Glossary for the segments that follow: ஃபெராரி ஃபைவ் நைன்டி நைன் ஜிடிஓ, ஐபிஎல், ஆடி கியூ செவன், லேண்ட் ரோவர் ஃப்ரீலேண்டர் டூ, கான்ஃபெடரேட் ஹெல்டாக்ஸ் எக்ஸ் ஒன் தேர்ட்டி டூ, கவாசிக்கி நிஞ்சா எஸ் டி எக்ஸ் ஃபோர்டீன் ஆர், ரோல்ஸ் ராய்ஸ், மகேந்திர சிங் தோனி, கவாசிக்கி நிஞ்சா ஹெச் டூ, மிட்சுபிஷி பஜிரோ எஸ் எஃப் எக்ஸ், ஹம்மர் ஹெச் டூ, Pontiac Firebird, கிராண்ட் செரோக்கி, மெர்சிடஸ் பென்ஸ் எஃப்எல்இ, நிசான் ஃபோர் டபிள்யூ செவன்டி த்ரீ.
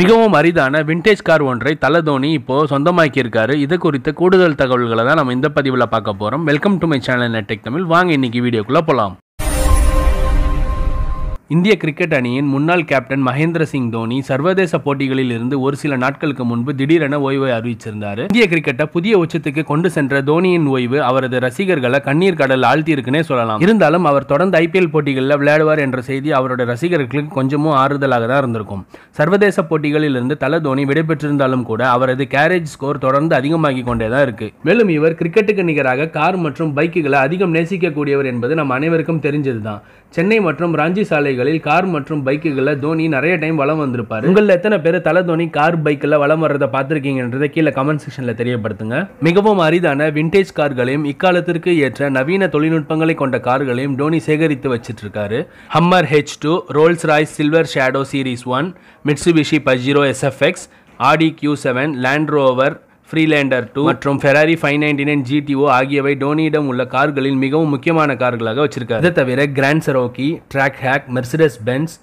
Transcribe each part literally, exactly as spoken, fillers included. மிகவும் அரிதான vintage car ஒன்றை தல தோனி இப்போ சொந்தமாக்கியிருக்காரு. இது குறித்த கூடுதல் தகவல்களை தான் நம்ம இந்த பதிவில் பார்க்க போகிறோம். Welcome to my channel net tech Tamil. வாங்க இன்னைக்கு வீடியோக்குள்ளே போகலாம். இந்திய கிரிக்கெட் அணியின் முன்னாள் கேப்டன் மகேந்திர சிங் தோனி சர்வதேச போட்டிகளில் இருந்து ஒரு சில நாட்களுக்கு முன்பு திடீரென ஓய்வை அறிவிச்சிருந்தார். இந்திய கிரிக்கெட்டை புதிய உச்சத்துக்கு கொண்டு சென்ற தோனியின் ஓய்வு அவரது ரசிகர்களை கண்ணீர் கடல் ஆழ்த்தியிருக்குன்னே சொல்லலாம். இருந்தாலும் அவர் தொடர்ந்து ஐபிஎல் போட்டிகளில் விளையாடுவார் என்ற செய்தி அவரோட ரசிகர்களுக்கு கொஞ்சமும் ஆறுதலாக தான் இருந்திருக்கும். சர்வதேச போட்டிகளில் இருந்து தல தோனி விடைபெற்றிருந்தாலும் கூட அவரது கேரேஜ் ஸ்கோர் தொடர்ந்து அதிகமாகி கொண்டே தான் இருக்கு. மேலும் இவர் கிரிக்கெட்டுக்கு நிகராக கார் மற்றும் பைக்குகளை அதிகம் நேசிக்கக்கூடியவர் என்பது நம் அனைவருக்கும் தெரிஞ்சதுதான். சென்னை மற்றும் ராஞ்சி சாலை கார் மற்றும் பைக்குகளை தோனி நிறைய டைம் வலம் வந்திருப்பாரு. உங்கள எத்தனை பேர் தல தோனி கார் பைக்கில் வலம் வர்றதை பார்த்திருக்கீங்கன்றதை கீழே கமெண்ட் செக்ஷன்ல தெரியப்படுத்துங்க. மிகவும் அரிதான விண்டேஜ் கார்களையும் இக்காலத்திற்கு ஏற்ற நவீன தொழில்நுட்பங்களை கொண்ட கார்களையும் தோனி சேகரித்து வச்சிட்டு இருக்காரு. ஹம்மர் ஹெச் டூ, ரோல்ஸ் ராய்ஸ் Silver Shadow Series One, மிட்சுபிஷி பஜிரோ எஸ் எஃப் எக்ஸ், ஆடி கியூ செவன், லேண்ட் ரோவர் ஃப்ரீலேண்டர் டூ மற்றும் ஃபெராரி ஃபைவ் நைன்டி நைன் ஜிடிஓ ஆகியவை டோனியிடம் உள்ள கார்களில் மிகவும் முக்கியமான கார்களாக வச்சிருக்காரு. இதை தவிர கிராண்ட் செரோக்கி, Trackhawk, மெர்சிடஸ் பென்ஸ்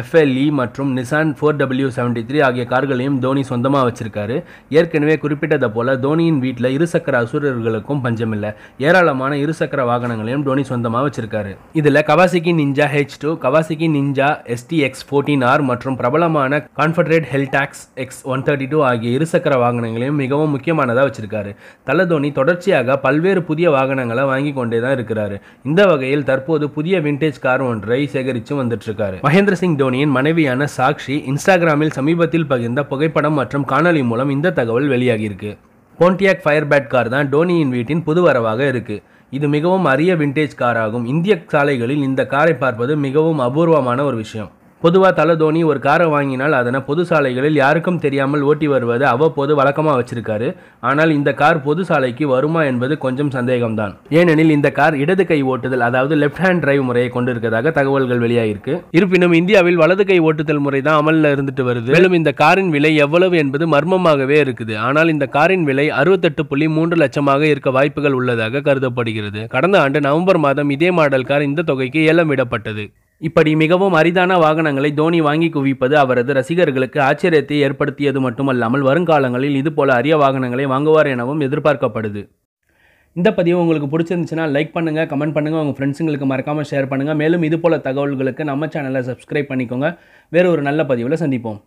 எஃப்எல்இ மற்றும் நிசான் ஃபோர் டபிள்யூ செவன்டி த்ரீ ஆகிய கார்களையும் தோனி சொந்தமாக வச்சிருக்காரு. ஏற்கனவே குறிப்பிட்டதை போல தோனியின் வீட்டில் இருசக்கர அசுரர்களுக்கும் பஞ்சமில்லை. ஏராளமான இருசக்கர வாகனங்களையும் தோனி சொந்தமாக வச்சிருக்காரு. இதில் கவாசிக்கி நிஞ்சா ஹெச் டூ, கவாசிக்கி நிஞ்சா எஸ் டி எக்ஸ் ஃபோர்டீன் ஆர் மற்றும் பிரபலமான கான்ஃபெடரேட் ஹெல்டாக்ஸ் எக்ஸ் ஒன் தேர்ட்டி டூ ஆகிய இருசக்கர வாகனங்களையும் மிகவும் முக்கியமானதாக வச்சிருக்காரு. தல தோனி தொடர்ச்சியாக பல்வேறு புதிய வாகனங்களை வாங்கி கொண்டே தான் இருக்கிறாரு. இந்த வகையில் தற்போது புதிய விண்டேஜ் கார் ஒன்றை சேகரித்து வந்துட்டு இருக்காரு. மகேந்திர சிங் தோனியின் மனைவியான சாக்ஷி இன்ஸ்டாகிராமில் சமீபத்தில் பகிர்ந்த புகைப்படம் மற்றும் காணொலி மூலம் இந்த தகவல் வெளியாகியிருக்கு. Pontiac Firebird கார் தான் தோனியின் வீட்டின் புது வரவாக இருக்கு. இது மிகவும் அரிய விண்டேஜ் காராகும். இந்திய சாலைகளில் இந்த காரை பார்ப்பது மிகவும் அபூர்வமான ஒரு விஷயம். பொதுவாக தல தோனி ஒரு காரை வாங்கினால் அதனை பொது சாலைகளில் யாருக்கும் தெரியாமல் ஓட்டி வருவது அவ்வப்போது வழக்கமாக வச்சிருக்காரு. ஆனால் இந்த கார் பொது சாலைக்கு வருமா என்பது கொஞ்சம் சந்தேகம்தான். ஏனெனில் இந்த கார் இடது கை ஓட்டுதல், அதாவது லெஃப்ட் ஹேண்ட் டிரைவ் முறையை கொண்டிருக்கிறதாக தகவல்கள் வெளியாகிருக்கு. இருப்பினும் இந்தியாவில் வலது கை ஓட்டுதல் முறை தான் அமலில் இருந்துட்டு வருது. மேலும் இந்த காரின் விலை எவ்வளவு என்பது மர்மமாகவே இருக்குது. ஆனால் இந்த காரின் விலை அறுபத்தெட்டு புள்ளி மூன்று லட்சமாக இருக்க வாய்ப்புகள் உள்ளதாக கருதப்படுகிறது. கடந்த ஆண்டு நவம்பர் மாதம் இதே மாடல் கார் இந்த தொகைக்கு ஏலம் விடப்பட்டது. இப்படி மிகவும் அரிதான வாகனங்களை தோனி வாங்கி குவிப்பது அவரது ரசிகர்களுக்கு ஆச்சரியத்தை ஏற்படுத்தியது மட்டுமல்லாமல் வருங்காலங்களில் இதுபோல அரிய வாகனங்களை வாங்குவார் எனவும் எதிர்பார்க்கப்படுது. இந்த பதிவு உங்களுக்கு பிடிச்சிருந்துச்சுன்னா லைக் பண்ணுங்கள், கமெண்ட் பண்ணுங்கள், உங்கள் ஃப்ரெண்ட்ஸுங்களுக்கு மறக்காமல் ஷேர் பண்ணுங்கள். மேலும் இதுபோல் தகவல்களுக்கு நம்ம சேனலை சப்ஸ்கிரைப் பண்ணிக்கோங்க. வேறு ஒரு நல்ல பதிவில் சந்திப்போம்.